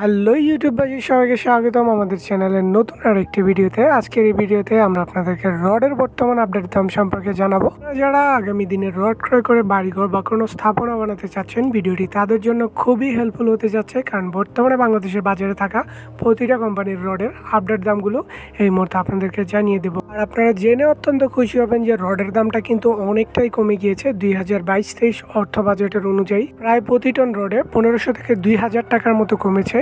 Hello ইউটিউববাসী, সবাইকে স্বাগতম আমাদের চ্যানেলের নতুন আরেকটি ভিডিওতে। আজকের এই ভিডিওতে আমরা আপনাদেরকে রডের বর্তমান আপডেট দাম সম্পর্কে জানাবো। যারা আগামী দিনে রড ক্রয় করে বাড়িঘর বা কোনো স্থাপনা বানাতে চাচ্ছেন, ভিডিওটি তাদের জন্য খুবই হেল্পফুল হতে যাচ্ছে, কারণ বর্তমানে বাংলাদেশের বাজারে থাকা প্রতিটা কোম্পানির রডের আপডেট দামগুলো এই মুহূর্তে আপনাদেরকে জানিয়ে দেবো। আর আপনারা জেনে অত্যন্ত খুশি হবেন যে রডের দামটা কিন্তু অনেকটাই কমে গিয়েছে। 2022-23 অর্থ বাজেটের অনুযায়ী প্রায় প্রতি টন রডে 1500 থেকে 2000 টাকার মতো কমেছে,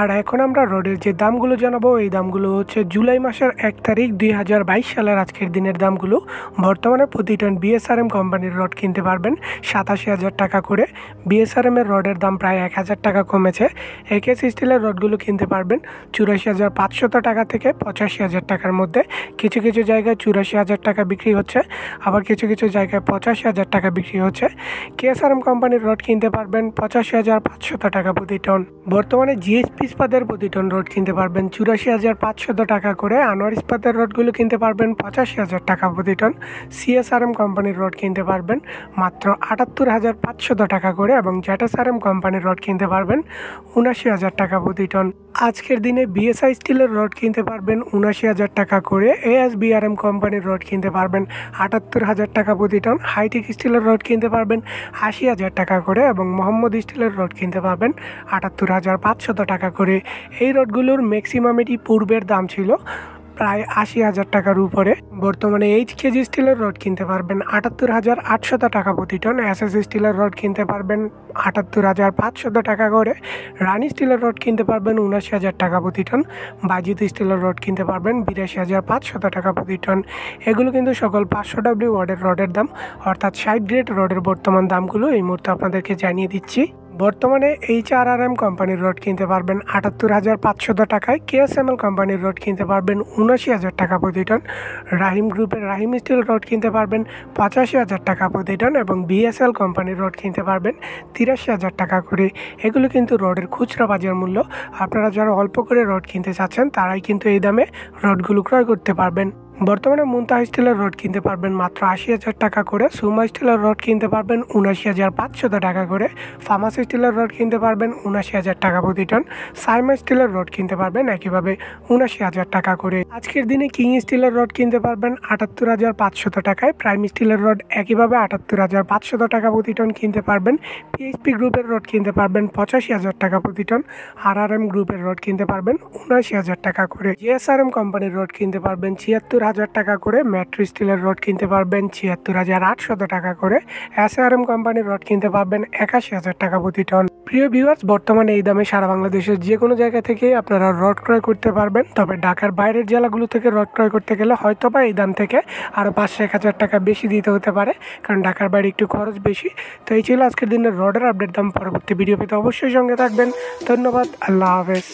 আর এখন আমরা রডের যে দামগুলো জানাবো, এই দামগুলো হচ্ছে জুলাই মাসের 1 তারিখ 2022 সালের আজকের দিনের দামগুলো। বর্তমানে প্রতি টন BSRM কোম্পানির রড কিনতে পারবেন 87000 টাকা করে। BSRM এর রডের দাম প্রায় 1000 টাকা কমেছে। KS স্টিলের রডগুলো কিনতে পারবেন 84500 টাকা থেকে 85000 টাকার মধ্যে। কিছু কিছু জায়গায় 84000 টাকা বিক্রি হচ্ছে, আবার কিছু কিছু জায়গায় 85000 টাকা বিক্রি হচ্ছে। KSRM কোম্পানির রড কিনতে পারবেন 85500 টাকা প্রতি টন। বর্তমানে GS ইস্পাতের প্রতি টন রড কিনতে পারবেন 84500 টাকা করে। আনোয়ার ইস্পাতের রডগুলো কিনতে পারবেন 85000 টাকা প্রতি টন। CSRM কোম্পানির রড কিনতে পারবেন মাত্র 78500 টাকা করে, এবং ZSRM কোম্পানির রড কিনতে পারবেন 79000 টাকা প্রতি টন। আজকের দিনে BSI স্টিলের রড কিনতে পারবেন 79000 টাকা করে। ASBRM কোম্পানির রড কিনতে পারবেন 78000 টাকা প্রতি টন। হাইটেক স্টিলের রড কিনতে পারবেন 80000 টাকা করে, এবং মোহাম্মদ স্টিলের রড কিনতে পারবেন 78500 টাকা করে। এই রডগুলোর ম্যাক্সিমামেরই পূর্বের দাম ছিল প্রায় 80000 টাকার উপরে। বর্তমানে HKG স্টিলের রড কিনতে পারবেন 78800 টাকা প্রতি টন। SS স্টিলের রড কিনতে পারবেন 78500 টাকা করে। রানী স্টিলের রড কিনতে পারবেন 79000 টাকা প্রতি টন। বাজিত স্টিলের রড কিনতে পারবেন 82500 টাকা প্রতি টন। এগুলো কিন্তু সকল 500W ওয়াটের রডের দাম, অর্থাৎ 60 গ্রেড রডের বর্তমান দামগুলো এই মুহূর্তে আপনাদেরকে জানিয়ে দিচ্ছি। বর্তমানে HRM কোম্পানির রড কিনতে পারবেন 78500 টাকায়। KSML কোম্পানির রড কিনতে পারবেন 79000 টাকা প্রতি টন। রাহিম গ্রুপের রাহিম স্টিল রড কিনতে পারবেন 85000 টাকা প্রতি টন, এবং BSL কোম্পানির রড কিনতে পারবেন 83000 টাকা করে। এগুলো কিন্তু রডের খুচরা বাজার মূল্য। আপনারা যারা অল্প করে রড কিনতে চাচ্ছেন, তারাই কিন্তু এই দামে রডগুলো ক্রয় করতে পারবেন। বর্তমানে মুনতাহা স্টিলের রড কিনতে পারবেন মাত্র 80000 টাকা করে। সুমা স্টিলের রড কিনতে পারবেন 79500 টাকা করে। ফার্মাসি স্টিলের রড কিনতে পারবেন 79000 টাকা প্রতি টন। সাইমা স্টিলের রড কিনতে পারবেন একইভাবে 79000 টাকা করে। আজকের দিনে কিং স্টিলের রড কিনতে পারবেন 78500 টাকায়। প্রাইম স্টিলের রড একইভাবে 78500 টাকা প্রতি টন কিনতে পারবেন। PHP গ্রুপের রড কিনতে পারবেন 85000 টাকা প্রতি টন। HRM গ্রুপের রড কিনতে পারবেন 79000 টাকা করে। GSRM কোম্পানির রড কিনতে পারবেন 76000 টাকা করে। ম্যাট্রি স্টিলের রড কিনতে পারবেন 76800 টাকা করে। SRM কোম্পানির রড কিনতে পারবেন 81000 টাকা প্রতি টন। প্রিয় ভিউয়ার্স, বর্তমানে এই দামে সারা বাংলাদেশের যে কোনো জায়গা থেকে আপনারা রড ক্রয় করতে পারবেন। তবে ঢাকার বাইরের জেলাগুলো থেকে রড ক্রয় করতে গেলে হয়তো বা এই দাম থেকে আরও 5-1000 টাকা বেশি দিতে হতে পারে, কারণ ঢাকার বাইরে একটু খরচ বেশি। তো এই ছিল আজকের দিনের রডের আপডেট দাম। পরবর্তী ভিডিও পেতে অবশ্যই সঙ্গে থাকবেন। ধন্যবাদ, আল্লাহ হাফেজ।